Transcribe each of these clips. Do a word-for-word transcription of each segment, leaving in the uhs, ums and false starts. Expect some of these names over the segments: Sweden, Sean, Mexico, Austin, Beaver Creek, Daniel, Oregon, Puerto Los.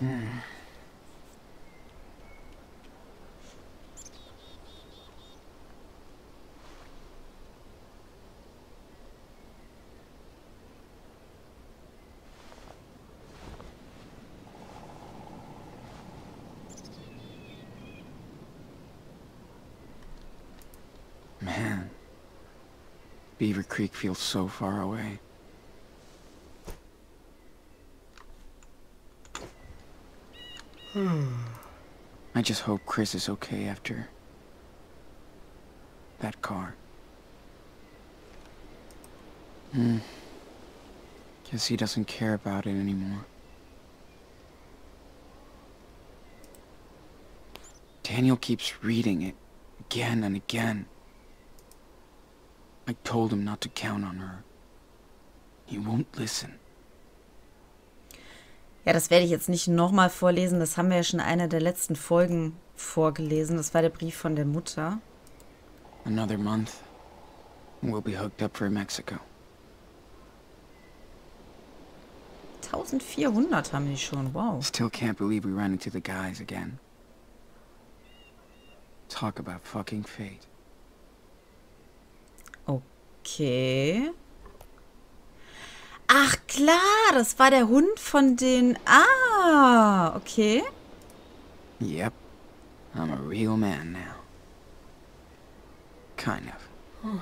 Mm. Man, Beaver Creek feels so far away. I just hope Chris is okay after that car. Hmm. Guess he doesn't care about it anymore. Daniel keeps reading it again and again. I told him not to count on her. He won't listen. Ja, das werde ich jetzt nicht nochmal vorlesen. Das haben wir ja schon in einer der letzten Folgen vorgelesen. Das war der Brief von der Mutter. Another month, we'll be hooked up for Mexico. vierzehnhundert haben die schon. Wow. Still can't believe we ran into the guys again. Talk about fucking fate. Okay. Ach klar, das war der Hund von den... Ah, okay. Yep, I'm a real man now. Kind of.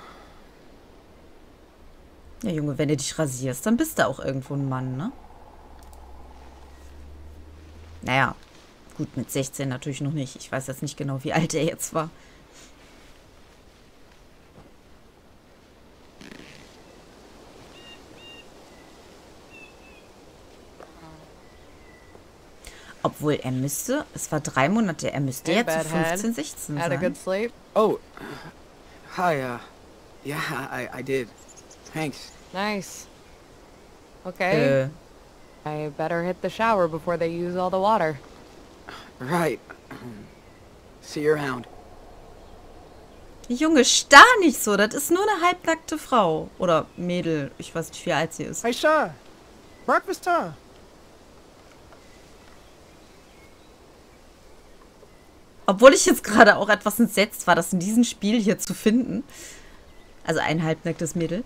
Ja, Junge, wenn du dich rasierst, dann bist du auch irgendwo ein Mann, ne? Naja, gut, mit sechzehn natürlich noch nicht. Ich weiß jetzt nicht genau, wie alt er jetzt war. Obwohl, er müsste, es war drei Monate, er müsste jetzt fünfzehn, sechzehn sein. Oh, hi, uh, yeah, I, I did. Thanks. Nice. Okay. Äh. I better hit the shower before they use all the water. Right. See you around. Junge, starr nicht so, das ist nur eine halbnackte Frau. Oder Mädel, ich weiß nicht, wie alt sie ist. Hey, Sean. Breakfast time. Obwohl ich jetzt gerade auch etwas entsetzt war, das in diesem Spiel hier zu finden. Also ein halbnacktes Mädel.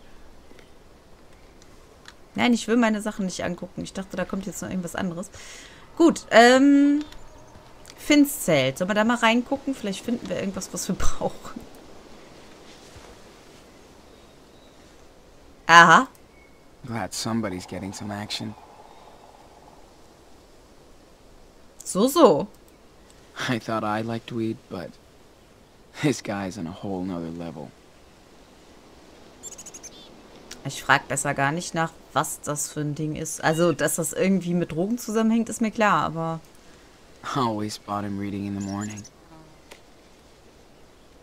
Nein, ich will meine Sachen nicht angucken. Ich dachte, da kommt jetzt noch irgendwas anderes. Gut, ähm... Finns Zelt. Sollen wir da mal reingucken? Vielleicht finden wir irgendwas, was wir brauchen. Aha. Glad somebody's getting some action. So, so. I thought I liked weed, but this guy's on a whole nother level. Ich frag besser gar nicht nach, was das für ein Ding ist. Also, dass das irgendwie mit Drogen zusammenhängt, ist mir klar, aber... I always bought him reading in the morning.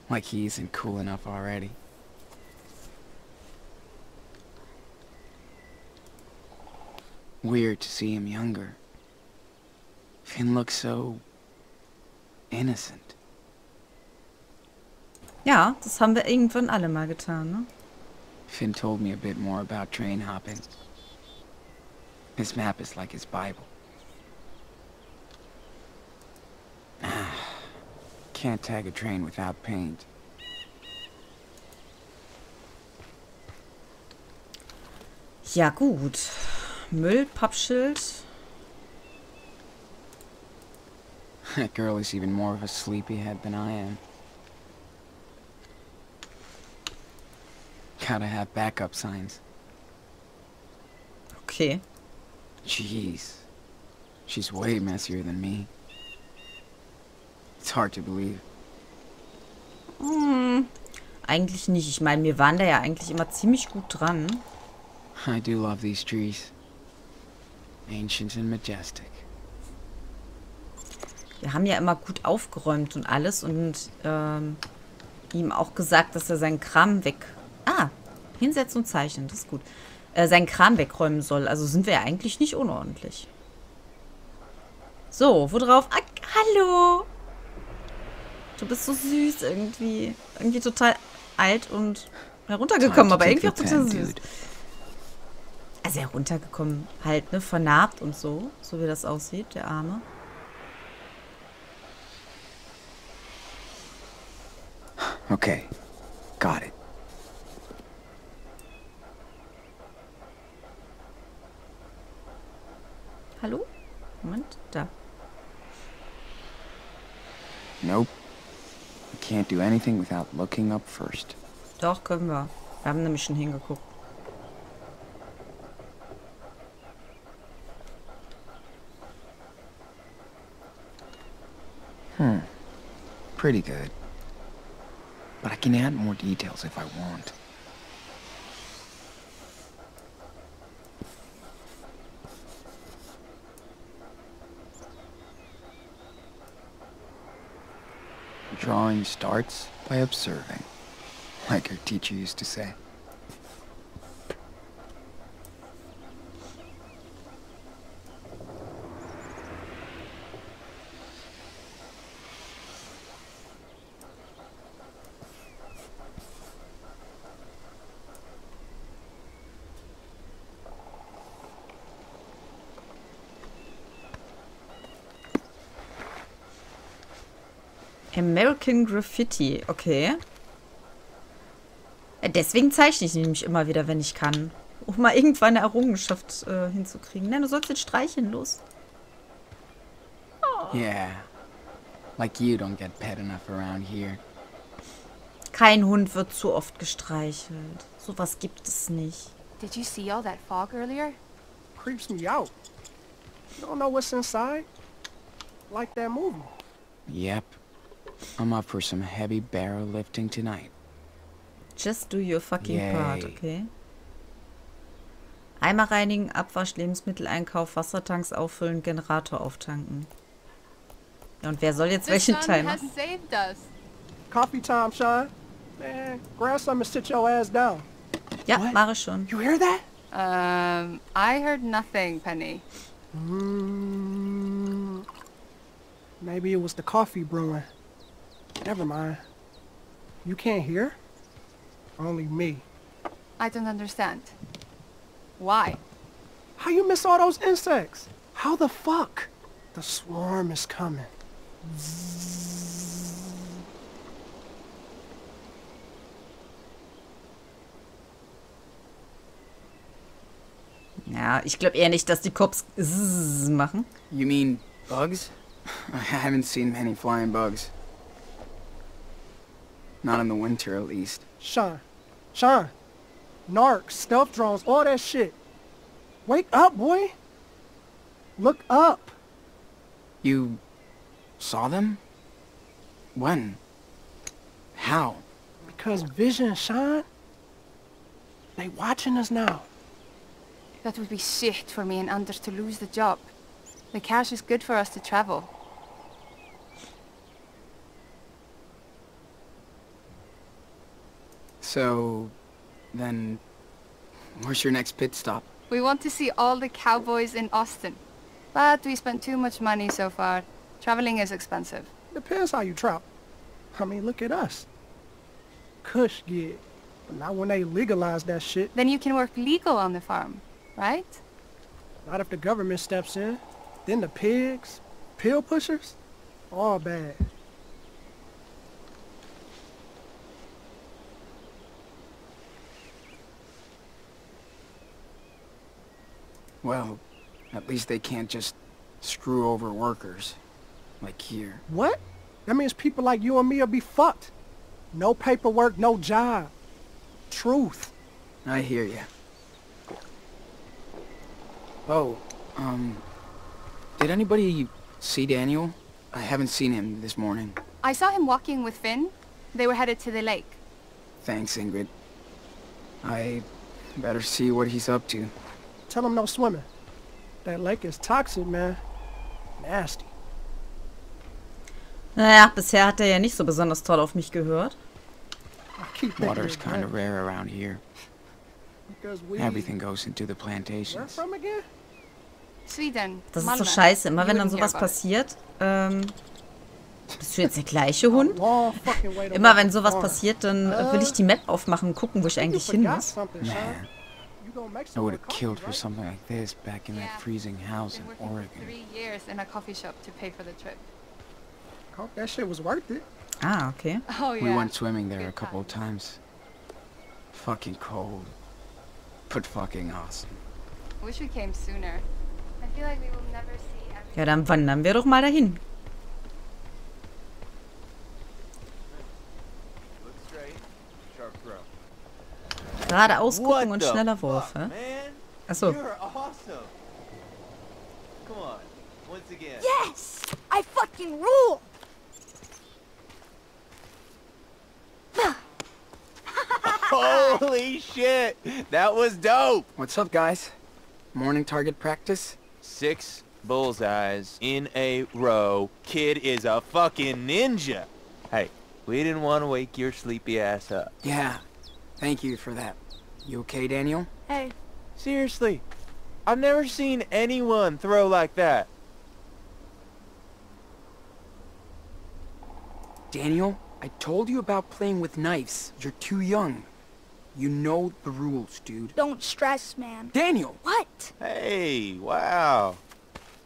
Like he isn't cool enough already. Weird to see him younger. Finn looks so... innocent. Ja, das haben wir irgendwann alle mal getan, ne? Finn told me a bit more about train hopping. This map is like his Bible. Can't tag a train without paint. Ja gut. Müll, Pappschild. That girl is even more of a sleepyhead than I am. Gotta have backup signs. Okay. Jeez. She's way messier than me. It's hard to believe. Mm, eigentlich nicht. Ich meine, wir waren da ja eigentlich immer ziemlich gut dran. I do love these trees. Ancient and majestic. Wir haben ja immer gut aufgeräumt und alles und ähm, ihm auch gesagt, dass er seinen Kram weg... Ah, hinsetzen und zeichnen, das ist gut. Äh, seinen Kram wegräumen soll, also sind wir ja eigentlich nicht unordentlich. So, worauf... Ah, hallo! Du bist so süß irgendwie. Irgendwie total alt und heruntergekommen, aber irgendwie auch total süß. sehr runtergekommen halt, ne? Vernarbt und so, so wie das aussieht, der Arme. Okay, got it. Hallo? Moment, da. Nope. We can't do anything without looking up first. Doch, können wir. Wir haben nämlich schon hingeguckt. Hmm. Pretty good. But I can add more details if I want. Drawing starts by observing, like our teacher used to say. American Graffiti, okay. Deswegen zeichne ich nämlich immer wieder, wenn ich kann. Um mal irgendwann eine Errungenschaft äh, hinzukriegen. Nein, du sollst jetzt streicheln, los. Oh. Yeah. Like you don't get pet enough around here. Kein Hund wird zu oft gestreichelt. Sowas gibt es nicht. Did you see all that fog earlier? Creeps me out. You don't know what's inside. Like that movie. Yep. I'm up for some heavy barrel lifting tonight. Just do your fucking Yay. Part, okay? Eimer reinigen, Abwasch, Lebensmitteleinkauf, Wassertanks auffüllen, Generator auftanken. Und wer soll jetzt welchen Teil machen? Coffee time, Sean. Man, grab some and sit your ass down. Ja, What? Mache schon. You hear that? Um, I heard nothing, Penny. Mm, maybe it was the coffee brewing. Never mind. You can't hear? Only me. I don't understand. Why? How you miss all those insects? How the fuck? The swarm is coming. Ja, ich glaube eher nicht, dass die Cops zzz machen. You mean bugs? I haven't seen many flying bugs. Not in the winter, at least. Sean. Sean. Narc, stealth drones, all that shit. Wake up, boy. Look up. You saw them? When? How? Because vision, Sean. They watching us now. That would be shit for me and Anders to lose the job. The cash is good for us to travel. So, then, where's your next pit stop? We want to see all the cowboys in Austin. But we spent too much money so far. Traveling is expensive. Depends how you travel. I mean, look at us. Cush gig. But not when they legalize that shit. Then you can work legal on the farm, right? Not if the government steps in. Then the pigs, pill pushers, all bad. Well, at least they can't just screw over workers, like here. What? That means people like you and me will be fucked. No paperwork, no job. Truth. I hear ya. Oh, um, did anybody see Daniel? I haven't seen him this morning. I saw him walking with Finn. They were headed to the lake. Thanks, Ingrid. I better see what he's up to. Tell him no swimming. That lake is toxic, man. Nasty. Naja, bisher hat er ja nicht so besonders toll auf mich gehört. Water is kind of rare around here. Everything goes into the plantations. Sweden. Das ist so scheiße. Immer wenn dann sowas passiert, ähm, bist du jetzt der gleiche Hund? Immer wenn sowas passiert, dann will ich die Map aufmachen und gucken, wo ich eigentlich hin muss. Naja. I would have killed for something like this back in that freezing house in Oregon. Three years in a coffee shop to pay for the trip. Oh, that shit was worth it. Ah, okay. Oh, yeah. We went swimming there a couple of times. Fucking cold, but fucking awesome. Wish we came sooner. I feel like we will never see everything. Ja, dann wandern wir doch mal dahin. Geradeaus gucken und schneller Wurf, hä? Achso. Yes! I fucking rule! Holy shit! That was dope! What's up, guys? Morning target practice? Six bullseyes in a row. Kid is a fucking ninja! Hey, we didn't want to wake your sleepy ass up. Yeah, thank you for that. You okay, Daniel? Hey. Seriously, I've never seen anyone throw like that. Daniel, I told you about playing with knives. You're too young. You know the rules, dude. Don't stress, man. Daniel! What? Hey, wow.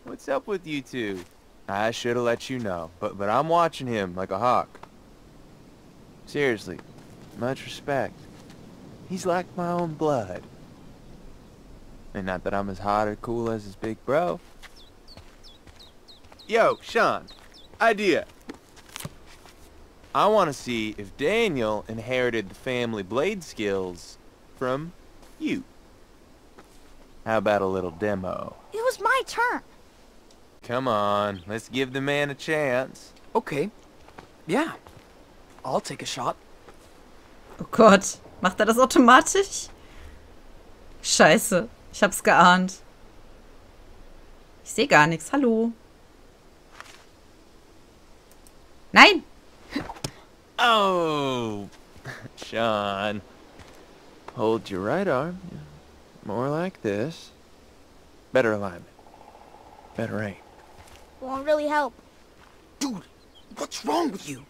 What's up with you two? I should've let you know, but but I'm watching him like a hawk. Seriously, much respect. He's like my own blood. And not that I'm as hot or cool as his big bro. Yo, Sean. Idea. I want to see if Daniel inherited the family blade skills from you. How about a little demo? It was my turn. Come on, let's give the man a chance. Okay. Yeah. I'll take a shot. Oh Gott, macht er das automatisch? Scheiße, ich hab's geahnt. Ich sehe gar nichts. Hallo. Nein. Oh, Sean. Hold your right arm. More like this. Better alignment. Better aim. Won't really help. Dude, what's wrong with you?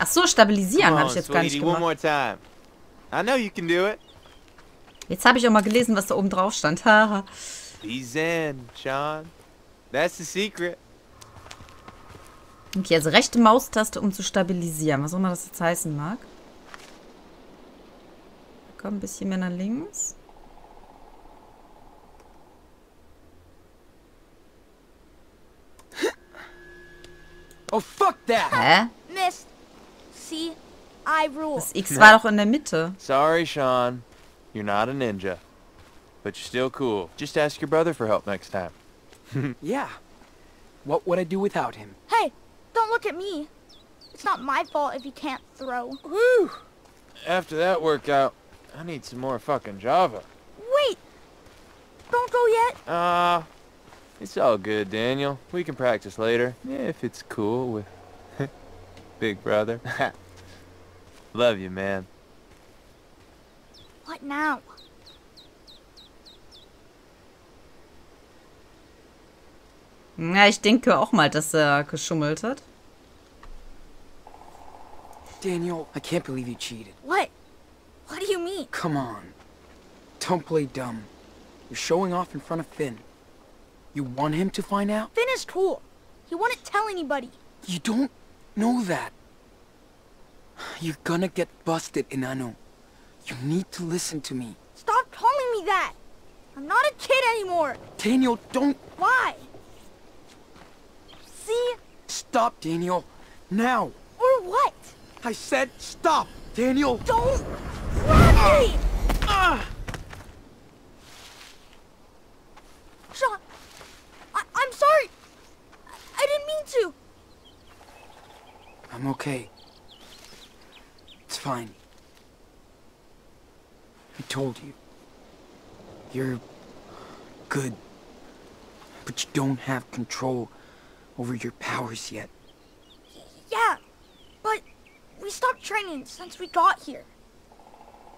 Ach so, stabilisieren habe ich jetzt gar nicht gemacht. Jetzt habe ich auch mal gelesen, was da oben drauf stand. Haha. Okay, also rechte Maustaste, um zu stabilisieren. Was auch immer das jetzt heißen mag. Komm, ein bisschen mehr nach links. Oh, fuck that! Hä? Das X war doch in der Mitte. Sorry, Sean. You're not a ninja. But you're still cool. Just ask your brother for help next time. Yeah. What would I do without him? Hey, don't look at me. It's not my fault if you can't throw. Whew. After that workout, I need some more fucking Java. Wait. Don't go yet. Ah, uh, it's all good, Daniel. We can practice later. Yeah, if it's cool with... Big brother. Love you, man. What now? Na, ich denke auch mal, dass er geschummelt hat. Daniel, I can't believe you cheated. What? What do you mean? Come on. Don't play dumb. You're showing off in front of Finn. You want him to find out? Finn is cool. He wouldn't tell anybody. You don't know that. You're gonna get busted, Inanno. You need to listen to me. Stop calling me that! I'm not a kid anymore! Daniel, don't... Why? See? Stop, Daniel. Now! Or what? I said stop, Daniel! Don't... grab me! Uh, uh. Sean... I I'm sorry! I, I didn't mean to! I'm okay. It's fine. I told you. You're good. But you don't have control over your powers yet. Yeah, but we stopped training since we got here.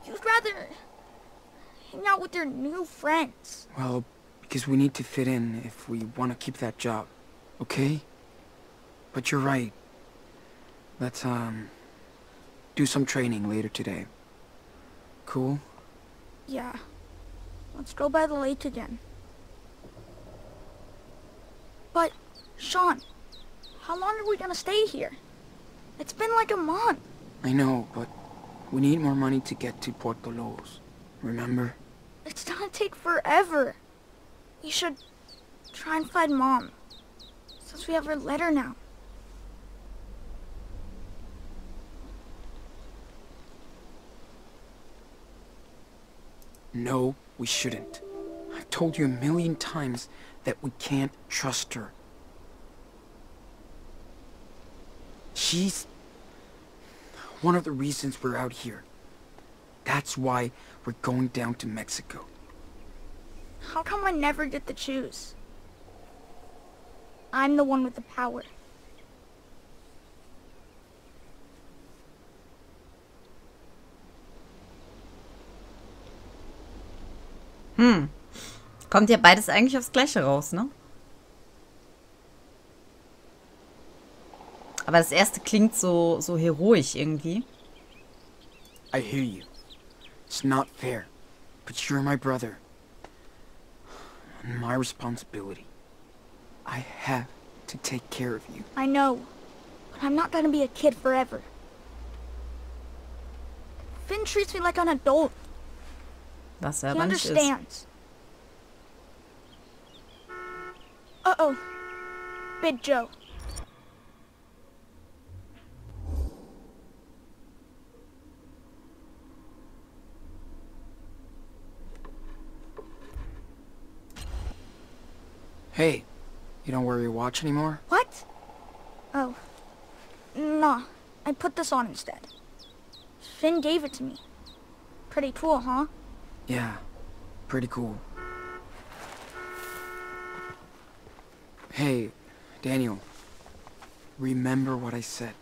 You'd rather... hang out with their new friends. Well, because we need to fit in if we want to keep that job, okay? But you're right. Let's, um, do some training later today. Cool? Yeah. Let's go by the lake again. But, Sean, how long are we gonna stay here? It's been like a month. I know, but we need more money to get to Puerto Los. Remember? It's gonna take forever. We should try and find Mom, since we have her letter now. No, we shouldn't. I've told you a million times that we can't trust her. She's one of the reasons we're out here. That's why we're going down to Mexico. How come I never get to choose? I'm the one with the power. Hm. Kommt ja beides eigentlich aufs Gleiche raus, ne? Aber das erste klingt so, so heroisch irgendwie. I hear you. It's not fair. But you're my brother. And my responsibility. I have to take care of you. I know. But I'm not gonna be a kid forever. Finn treats me like an adult. Was er aber nicht ist. Uh-oh. Big Joe. Hey, you don't wear your watch anymore? What? Oh. Nah, I put this on instead. Finn gave it to me. Pretty cool, huh? Yeah, pretty cool. Hey, Daniel, remember what I said.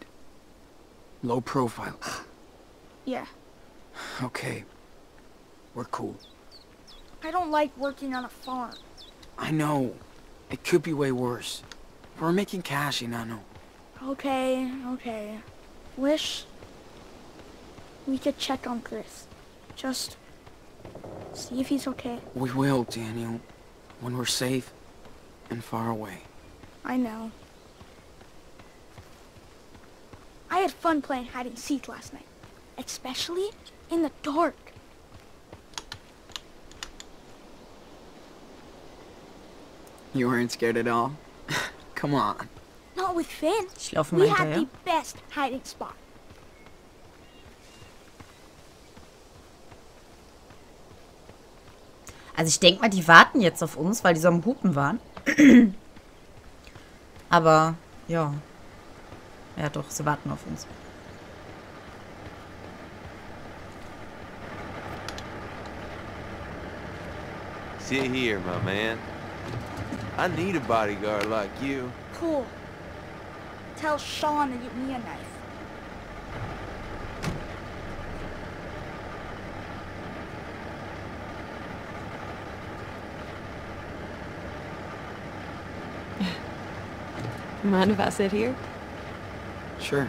Low profile. Yeah. Okay, we're cool. I don't like working on a farm. I know. It could be way worse. We're making cash, Inano. Okay, okay. Wish we could check on Chris. Just... see if he's okay. We will, Daniel. When we're safe and far away. I know. I had fun playing hide and seek last night. Especially in the dark. You weren't scared at all? Come on. Not with Finn. We had the best hiding spot. Also ich denke mal, die warten jetzt auf uns, weil die so am Hupen waren. Aber, ja. Ja doch, sie warten auf uns. Sit here, my man. I need a bodyguard like you. Cool. Tell Sean to get me a knife. Mind if I sit here? Sure.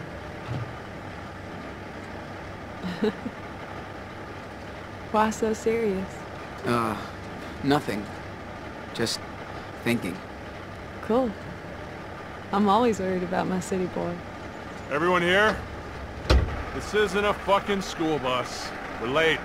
Why so serious? Uh, nothing. Just thinking. Cool. I'm always worried about my city boy. Everyone here? This isn't a fucking school bus. We're late.